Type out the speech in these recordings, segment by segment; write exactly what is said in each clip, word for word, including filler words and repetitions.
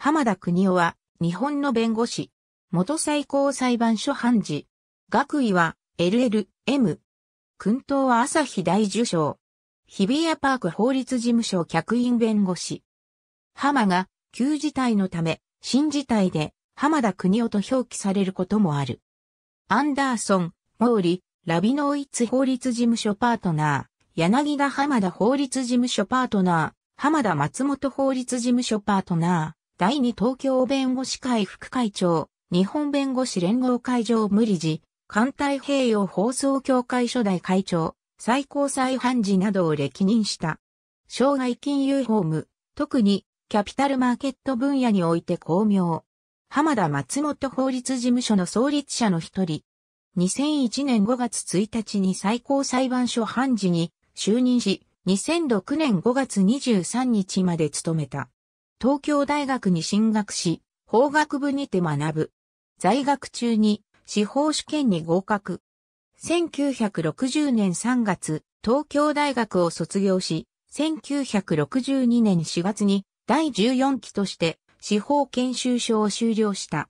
浜田邦夫は、日本の弁護士。元最高裁判所判事。学位は、エルエルエム。薫陶は朝日大受賞。日比谷パーク法律事務所客員弁護士。浜が、旧字体のため、新字体で、浜田邦夫と表記されることもある。アンダーソン、毛利、ラビノーイッツ法律事務所パートナー、柳田浜田法律事務所パートナー、浜田松本法律事務所パートナー、だいに東京弁護士会副会長、日本弁護士連合会常務理事、環太平洋放送協会初代会長、最高裁判事などを歴任した。生涯金融法務、特にキャピタルマーケット分野において巧妙。浜田松本法律事務所の創立者の一人。にせんいちねんごがつついたちに最高裁判所判事に就任し、にせんろくねんごがつにじゅうさんにちまで務めた。東京大学に進学し、法学部にて学ぶ。在学中に司法試験に合格。せんきゅうひゃくろくじゅうねんさんがつ、東京大学を卒業し、せんきゅうひゃくろくじゅうにねんしがつにだいじゅうよんきとして司法研修所を修了した。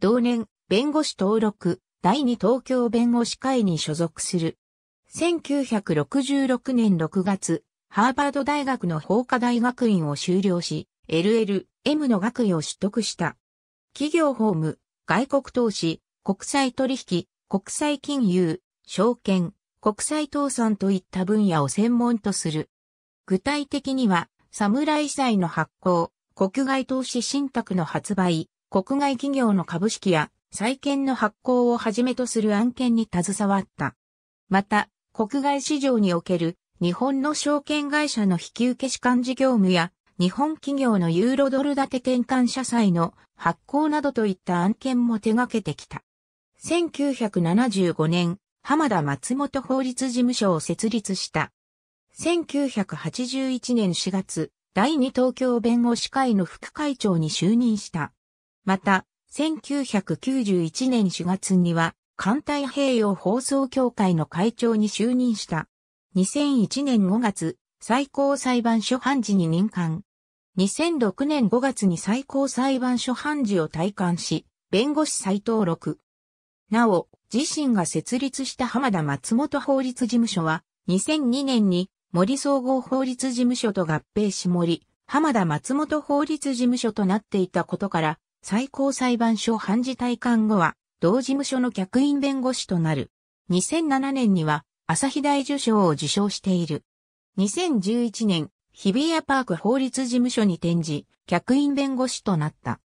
同年、弁護士登録、だいに東京弁護士会に所属する。せんきゅうひゃくろくじゅうろくねんろくがつ、ハーバード大学の法科大学院を修了し、エルエルエム の学位を取得した。企業法務、外国投資、国際取引、国際金融、証券、国際倒産といった分野を専門とする。具体的には、侍債の発行、国外投資信託の発売、国外企業の株式や債券の発行をはじめとする案件に携わった。また、国外市場における日本の証券会社の引受資管事業務や、日本企業のユーロドル建て転換社債の発行などといった案件も手掛けてきた。せんきゅうひゃくななじゅうごねん、浜田松本法律事務所を設立した。せんきゅうひゃくはちじゅういちねんしがつ、だいに東京弁護士会の副会長に就任した。また、せんきゅうひゃくきゅうじゅういちねんしがつには、環太平洋放送協会の会長に就任した。にせんいちねんごがつ、最高裁判所判事に任官。にせんろくねんごがつに最高裁判所判事を退官し、弁護士再登録。なお、自身が設立した浜田松本法律事務所は、にせんにねんに森総合法律事務所と合併し森、浜田松本法律事務所となっていたことから、最高裁判所判事退官後は、同事務所の客員弁護士となる。にせんななねんには、朝日大受賞を受賞している。にせんじゅういちねん、日比谷パーク法律事務所に転じ、客員弁護士となった。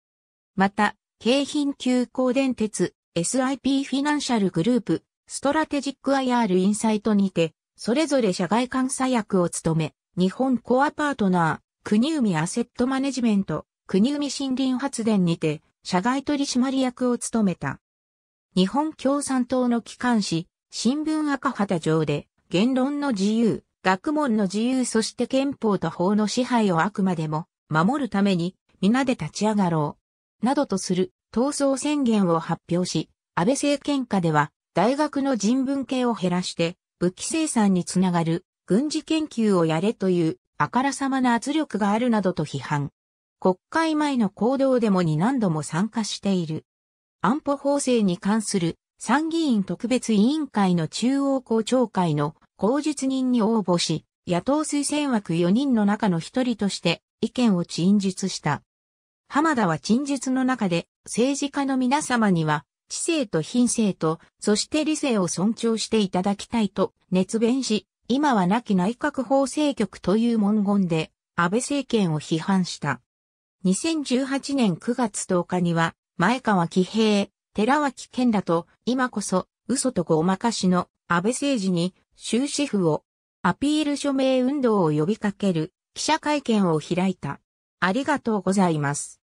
また、京浜急行電鉄、エスアイピー フィナンシャルグループ、ストラテジック アイアール インサイトにて、それぞれ社外監査役を務め、日本コアパートナー、国海アセットマネジメント、国海森林発電にて、社外取締役を務めた。日本共産党の機関紙、新聞赤旗上で、言論の自由、学問の自由そして憲法と法の支配をあくまでも守るために皆で立ち上がろう。などとする闘争宣言を発表し、安倍政権下では大学の人文系を減らして武器生産につながる軍事研究をやれというあからさまな圧力があるなどと批判。国会前の行動デモに何度も参加している。安保法制に関する参議院特別委員会の中央公聴会の公述人に応募し、野党推薦枠よにんの中のひとりとして意見を陳述した。浜田は陳述の中で政治家の皆様には知性と品性とそして理性を尊重していただきたいと熱弁し、今は亡き内閣法制局という文言で安倍政権を批判した。にせんじゅうはちねんくがつとおかには前川喜平、寺脇健らと今こそ嘘とごまかしの安倍政治に終止符を、アピール署名運動を呼びかける記者会見を開いた。ありがとうございます。